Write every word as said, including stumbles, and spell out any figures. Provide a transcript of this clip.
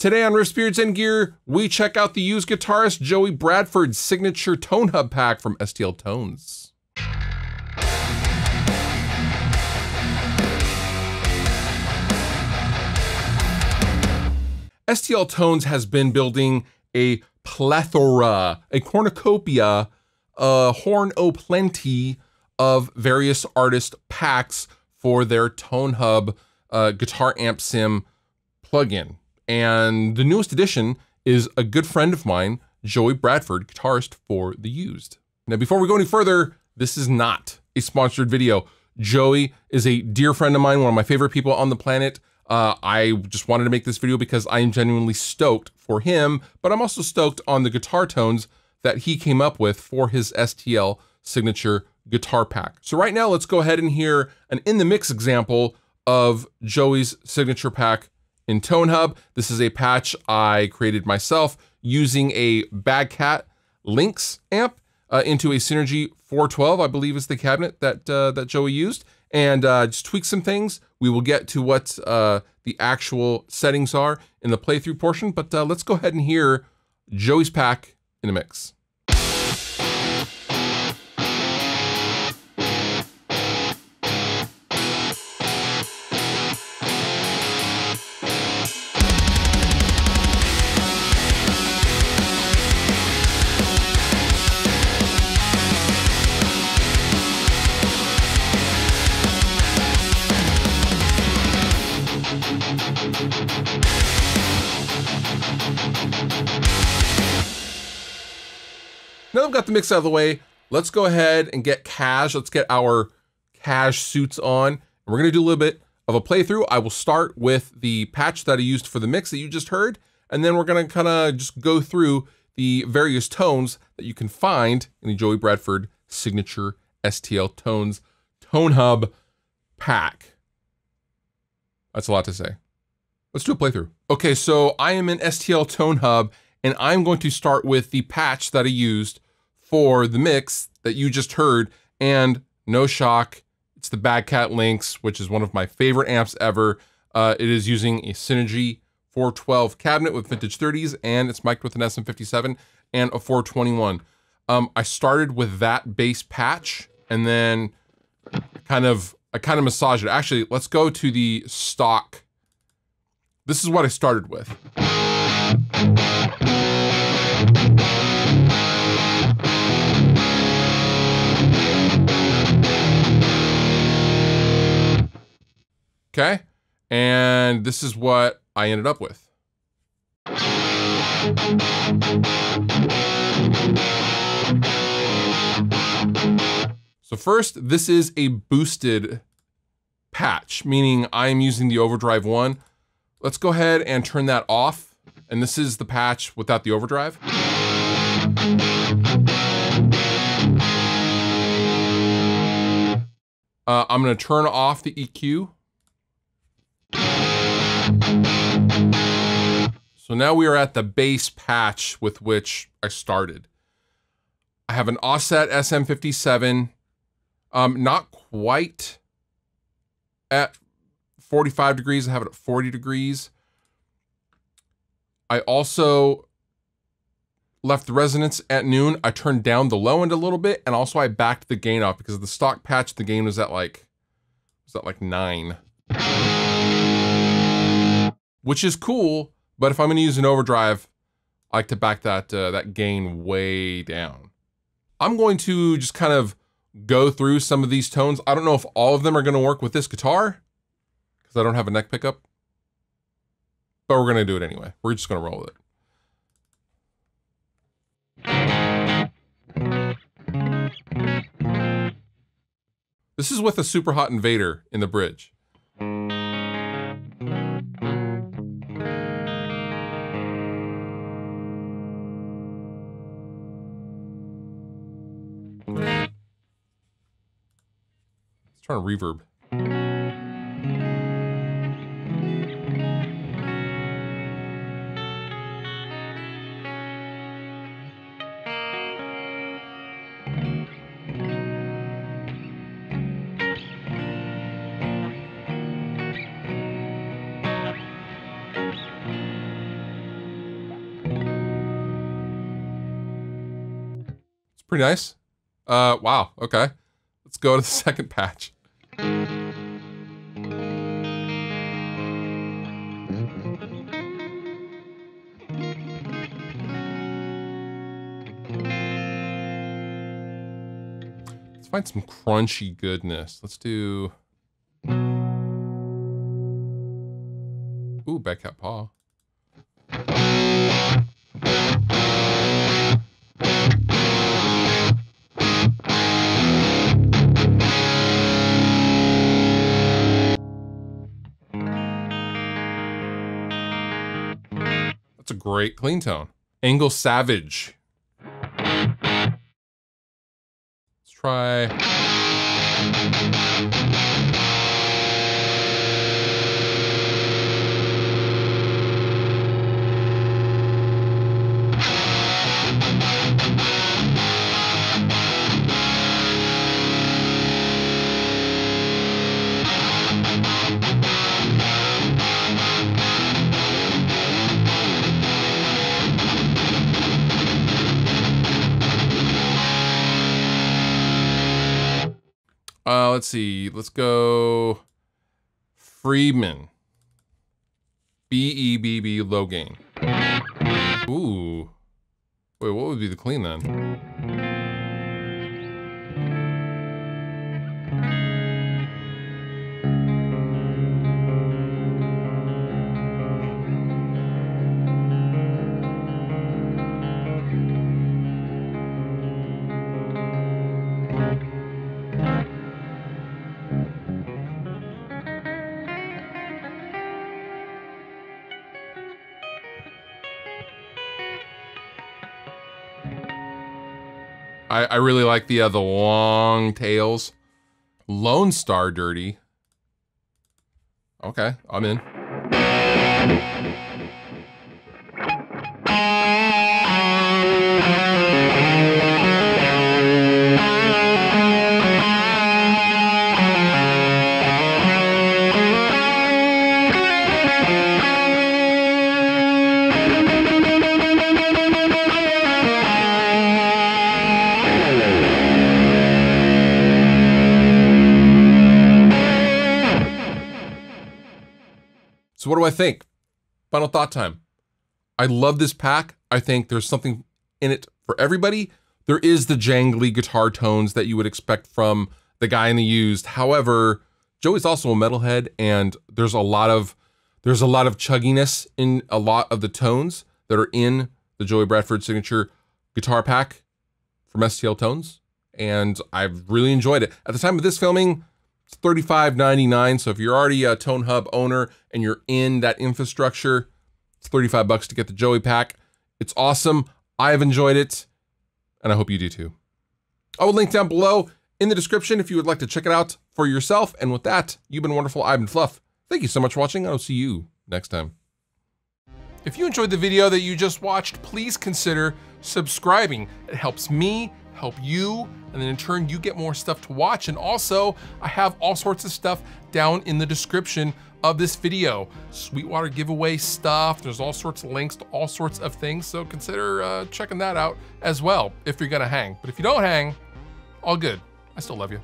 Today on Riffs, Beards, and Gear, we check out The Used guitarist Joey Bradford's signature ToneHub pack from S T L Tones. S T L Tones has been building a plethora, a cornucopia, a horn o'plenty of various artist packs for their ToneHub uh, guitar amp sim plugin. And the newest edition is a good friend of mine, Joey Bradford, guitarist for The Used. Now, before we go any further, this is not a sponsored video. Joey is a dear friend of mine, one of my favorite people on the planet. Uh, I just wanted to make this video because I am genuinely stoked for him, but I'm also stoked on the guitar tones that he came up with for his S T L signature guitar pack. So right now, let's go ahead and hear an in the mix example of Joey's signature pack in ToneHub. This is a patch I created myself using a Bad Cat Lynx amp uh, into a Synergy four twelve, I believe is the cabinet that uh, that Joey used, and uh, just tweak some things. We will get to what uh, the actual settings are in the playthrough portion, but uh, let's go ahead and hear Joey's pack in a mix. Now that we've got the mix out of the way, let's go ahead and get cash. Let's get our cash suits on. And we're gonna do a little bit of a playthrough. I will start with the patch that I used for the mix that you just heard. And then we're gonna kinda just go through the various tones that you can find in the Joey Bradford signature S T L Tones ToneHub pack. That's a lot to say. Let's do a playthrough. Okay, so I am in S T L ToneHub, and I'm going to start with the patch that I used for the mix that you just heard, and no shock, it's the Bad Cat Lynx, which is one of my favorite amps ever. Uh, it is using a Synergy four twelve cabinet with vintage thirties, and it's mic'd with an S M fifty-seven and a four twenty-one. Um, I started with that bass patch, and then kind of, I kind of massaged it. Actually, let's go to the stock. This is what I started with. Okay, and this is what I ended up with. So first, this is a boosted patch, meaning I'm using the overdrive one. Let's go ahead and turn that off. And this is the patch without the overdrive. Uh, I'm gonna turn off the E Q. So now we are at the bass patch with which I started. I have an offset S M fifty-seven, um, not quite at forty-five degrees. I have it at forty degrees. I also left the resonance at noon. I turned down the low end a little bit, and also I backed the gain off because of the stock patch, the gain was at like, was at like nine, which is cool. But if I'm gonna use an overdrive, I like to back that, uh, that gain way down. I'm going to just kind of go through some of these tones. I don't know if all of them are gonna work with this guitar because I don't have a neck pickup, but we're gonna do it anyway. We're just gonna roll with it. This is with a super hot Invader in the bridge. Trying to reverb. Pretty nice. Uh, wow, okay. Let's go to the second patch. Let's find some crunchy goodness. Let's do... Ooh, Bad Cat Paw. That's a great clean tone. Engl Savage. Let's try... Uh, let's see, let's go Friedman, B E B B low gain. Ooh, wait, what would be the clean then? I, I really like the uh, the long tails. Lone Star dirty. Okay, I'm in. So what do I think? Final thought time. I love this pack. I think there's something in it for everybody. There is the jangly guitar tones that you would expect from the guy in The Used. However, Joey's also a metalhead, and there's a lot of there's a lot of chugginess in a lot of the tones that are in the Joey Bradford signature guitar pack from S T L Tones, and I've really enjoyed it. At the time of this filming, it's thirty-five ninety-nine. So if you're already a ToneHub owner and you're in that infrastructure, it's thirty-five bucks to get the Joey pack. It's awesome. I've enjoyed it, and I hope you do too. I will link down below in the description if you would like to check it out for yourself. And with that, you've been wonderful. I've been Fluff. Thank you so much for watching. I'll see you next time. If you enjoyed the video that you just watched, please consider subscribing. It helps me help you, and then in turn you get more stuff to watch. And also I have all sorts of stuff down in the description of this video. Sweetwater giveaway stuff, there's all sorts of links to all sorts of things, so consider uh, checking that out as well if you're gonna hang. But if you don't hang, all good, I still love you.